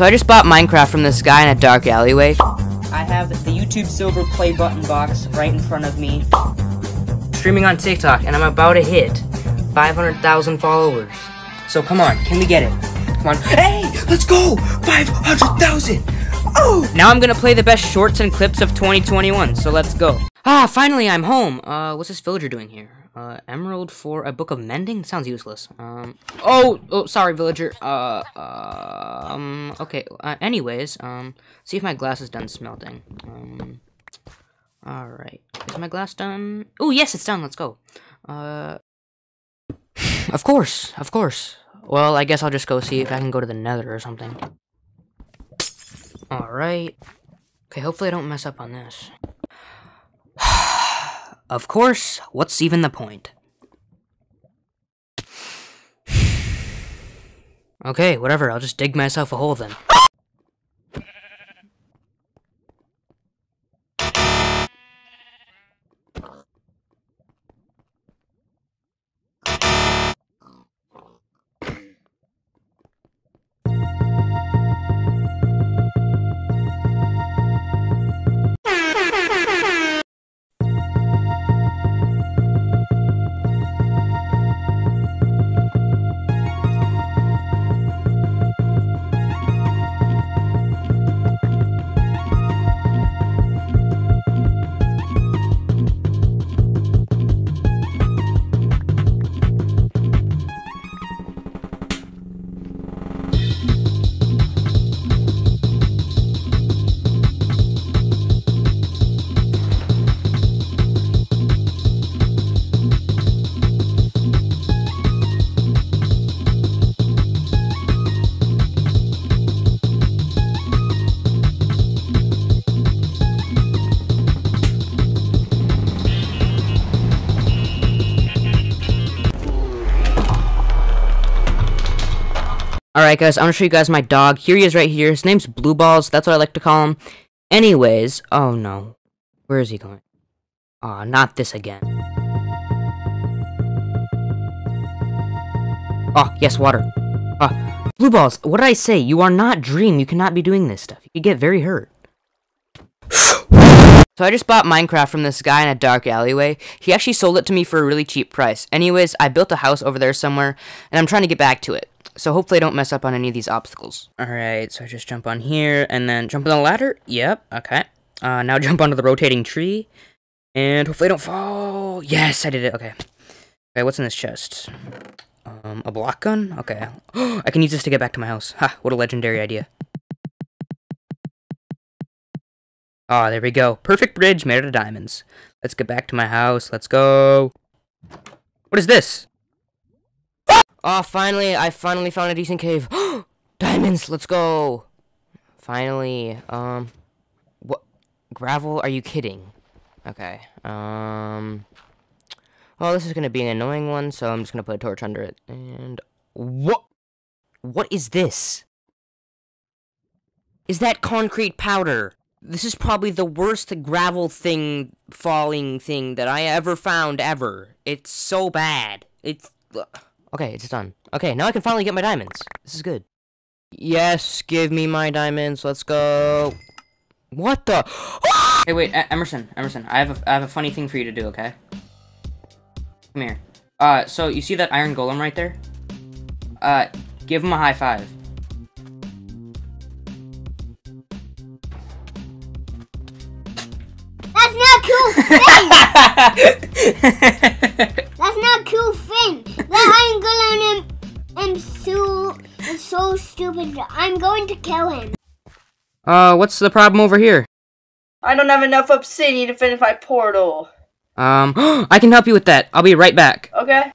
So I just bought Minecraft from this guy in a dark alleyway. I have the YouTube silver play button box right in front of me. Streaming on TikTok, and I'm about to hit 500,000 followers. So come on, can we get it? Come on. Hey, let's go! 500,000! Oh! Now I'm gonna play the best shorts and clips of 2021, so let's go. Ah, finally I'm home! What's this villager doing here? Emerald for a book of mending? Sounds useless. Oh, sorry, villager. Okay. Anyways, see if my glass is done smelting. Alright. Is my glass done? Oh, yes, it's done. Let's go. Of course. Well, I guess I'll just go see if I can go to the nether or something. Alright. Okay, hopefully I don't mess up on this. Of course, what's even the point? Okay, whatever, I'll just dig myself a hole then. Alright guys, I'm gonna show you guys my dog. Here he is right here. His name's Blue Balls, that's what I like to call him. Anyways, oh no. Where is he going? Aw, not this again. Oh, yes, water. Blue Balls, what did I say? You are not Dream, you cannot be doing this stuff. You could get very hurt. So I just bought Minecraft from this guy in a dark alleyway. He actually sold it to me for a really cheap price. Anyways, I built a house over there somewhere, and I'm trying to get back to it. So hopefully I don't mess up on any of these obstacles. Alright, so I just jump on here, and then jump on the ladder. Yep, okay. Now jump onto the rotating tree. And hopefully I don't fall. Yes, I did it, okay. Okay, what's in this chest? A block gun? Okay. I can use this to get back to my house. Ha, what a legendary idea. Ah, there we go. Perfect bridge made out of diamonds. Let's get back to my house, let's go. What is this? Oh, finally, I finally found a decent cave. Diamonds, let's go. Finally, what? Gravel, are you kidding? Okay, well, this is gonna be an annoying one, so I'm just gonna put a torch under it. And, what is this? Is that concrete powder? This is probably the worst gravel thing, falling thing that I ever found, ever. It's so bad. It's... Okay, it's done. Okay, now I can finally get my diamonds. This is good. Yes, give me my diamonds. Let's go. What the? Hey, wait, Emerson. I have a funny thing for you to do. Okay. Come here. So you see that iron golem right there? Give him a high five. That's not cool. That's not cool thing. That iron golem is so stupid. I'm going to kill him. What's the problem over here? I don't have enough obsidian to finish my portal. I can help you with that. I'll be right back. Okay.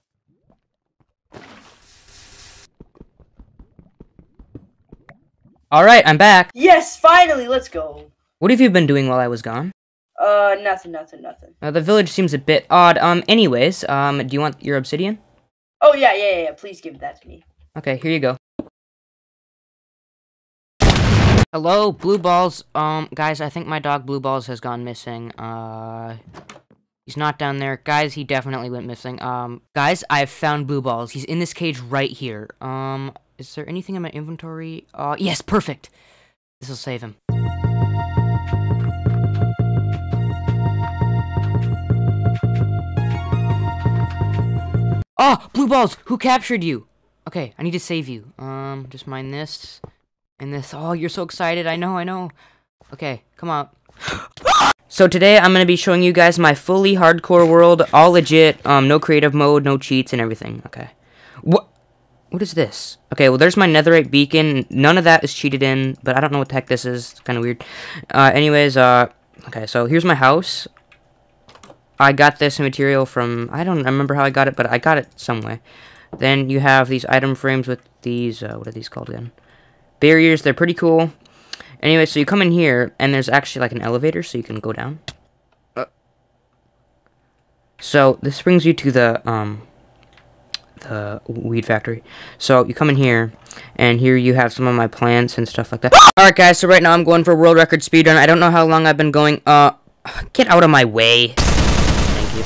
Alright, I'm back. Yes, finally, let's go. What have you been doing while I was gone? Nothing. The village seems a bit odd. Anyways, do you want your obsidian? Oh, yeah, please give that to me. Okay, here you go. Hello, Blue Balls. Guys, I think my dog Blue Balls has gone missing. He's not down there. Guys, he definitely went missing. Guys, I've found blue balls. He's in this cage right here. Is there anything in my inventory? Yes, perfect. This will save him. Oh, blue balls! Who captured you? Okay, I need to save you. Just mine this and this. Oh, you're so excited. I know. Okay, come out. So today I'm gonna be showing you guys my fully hardcore world, all legit, no creative mode, no cheats and everything. Okay. What is this? Okay, well there's my netherite beacon. None of that is cheated in, but I don't know what the heck this is. It's kinda weird. Okay, so here's my house. I got this material from, I don't remember how I got it, but I got it some way. Then you have these item frames with these, what are these called again? Barriers, they're pretty cool. Anyway, so you come in here, and there's actually like an elevator, so you can go down. So this brings you to the weed factory. So you come in here, and here you have some of my plants and stuff like that. Alright guys, so right now I'm going for a world record speedrun. I don't know how long I've been going. Get out of my way. Thank you.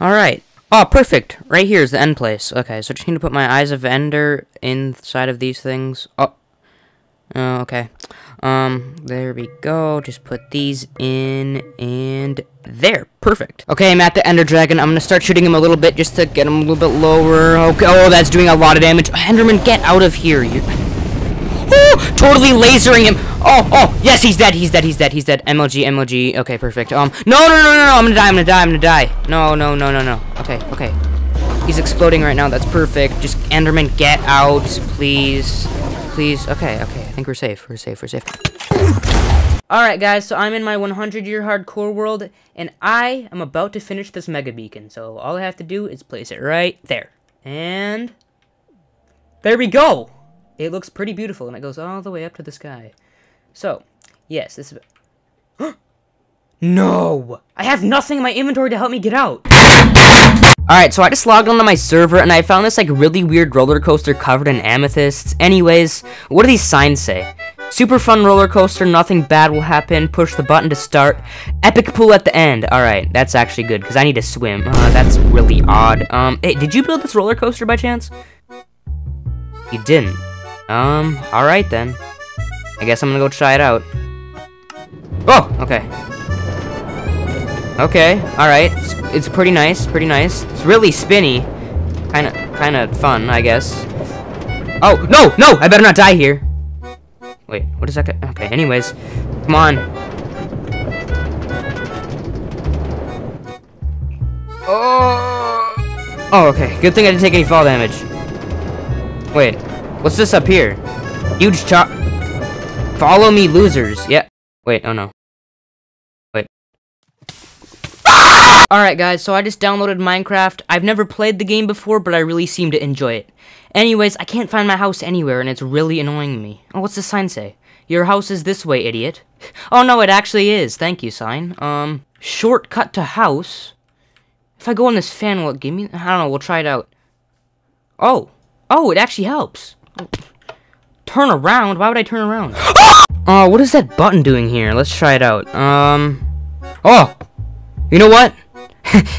Alright. Oh, perfect. Right here is the end place. Okay, so I just need to put my Eyes of Ender inside of these things. Okay. There we go. Just put these in, and there. Perfect. Okay, I'm at the Ender Dragon. I'm gonna start shooting him a little bit just to get him a little bit lower. Okay. Oh, that's doing a lot of damage. Enderman, get out of here. Oh, totally lasering him. Oh, yes, he's dead. MLG. Okay, perfect. No, I'm gonna die. No. Okay. He's exploding right now. That's perfect. Just, Enderman, get out, please. Please. Okay. I think we're safe. Alright, guys, so I'm in my 100-year hardcore world, and I am about to finish this mega beacon. So all I have to do is place it right there. And there we go! It looks pretty beautiful, and it goes all the way up to the sky. So, yes, this is... No! I have nothing in my inventory to help me get out! Alright, so I just logged onto my server, and I found this, like, really weird roller coaster covered in amethysts. Anyways, what do these signs say? Super fun roller coaster, nothing bad will happen, push the button to start, epic pool at the end. Alright, that's actually good, because I need to swim. That's really odd. Hey, did you build this roller coaster by chance? You didn't. Alright then. I guess I'm gonna go try it out. Oh, okay. Okay, alright. It's pretty nice. It's really spinny. Kinda fun, I guess. Oh, no! I better not die here. Wait, what is that? Okay, anyways. Come on. Oh, okay. Good thing I didn't take any fall damage. Wait, what's this up here? Huge chop. Follow me, losers. Yeah. Wait, oh no. Alright guys, so I just downloaded Minecraft. I've never played the game before, but I really seem to enjoy it. Anyways, I can't find my house anywhere, and it's really annoying me. Oh, what's the sign say? Your house is this way, idiot. Oh no, it actually is. Thank you, sign. Shortcut to house. If I go on this fan, will it give me? I don't know, we'll try it out. Oh, it actually helps. Turn around? Why would I turn around? Oh, what is that button doing here? Let's try it out. Oh! You know what?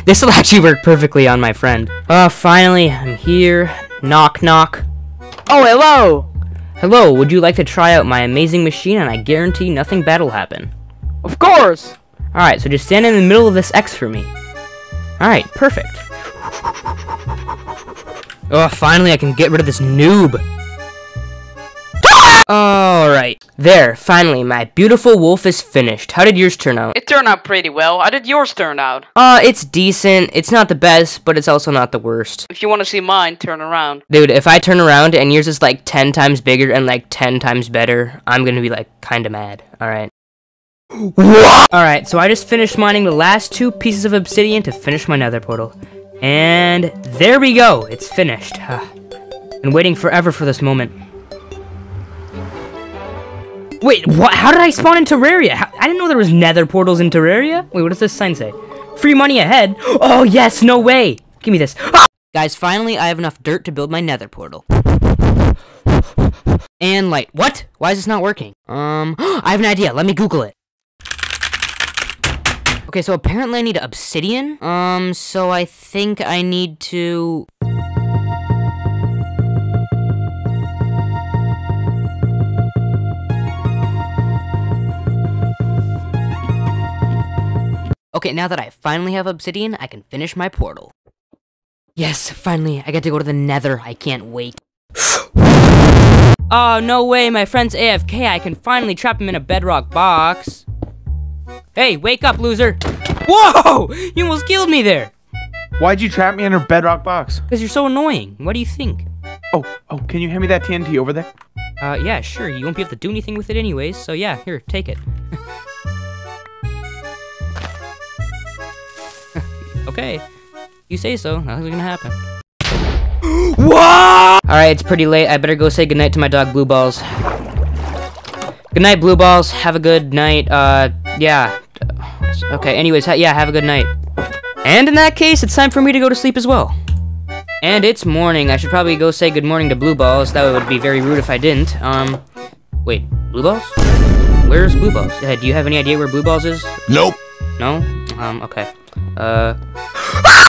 This will actually work perfectly on my friend. Finally, I'm here. Knock, knock. Oh, hello! Hello, would you like to try out my amazing machine, and I guarantee nothing bad will happen? Of course! Alright, so just stand in the middle of this X for me. Alright, perfect. Oh, finally I can get rid of this noob. Alright. There, finally, my beautiful wolf is finished. How did yours turn out? It turned out pretty well. How did yours turn out? It's decent. It's not the best, but it's also not the worst. If you want to see mine, turn around. Dude, if I turn around and yours is like 10 times bigger and like 10 times better, I'm gonna be like kinda mad. Alright. Alright, so I just finished mining the last two pieces of obsidian to finish my nether portal. And there we go, it's finished. Been waiting forever for this moment. Wait, what? How did I spawn in Terraria? I didn't know there was nether portals in Terraria. Wait, what does this sign say? Free money ahead? Oh, yes, no way. Give me this. Ah! Guys, finally, I have enough dirt to build my nether portal. And light. What? Why is this not working? I have an idea. Let me Google it. Okay, so apparently I need obsidian. So I think I need to... Okay, now that I finally have obsidian, I can finish my portal. Yes, finally, I get to go to the nether. I can't wait. Oh, no way, my friend's AFK. I can finally trap him in a bedrock box. Hey, wake up, loser. Whoa, you almost killed me there. Why'd you trap me in a bedrock box? Because you're so annoying. What do you think? Oh, can you hand me that TNT over there? Yeah, sure. You won't be able to do anything with it anyways, so yeah, here, take it. Okay, you say so, nothing's gonna happen. Whoa! Alright, it's pretty late, I better go say goodnight to my dog, Blue Balls. Goodnight, Blue Balls, have a good night, yeah. Okay, anyways, yeah, have a good night. And in that case, it's time for me to go to sleep as well. And it's morning, I should probably go say good morning to Blue Balls, that would be very rude if I didn't. Wait, Blue Balls? Where's Blue Balls? Do you have any idea where Blue Balls is? Nope. No? Okay.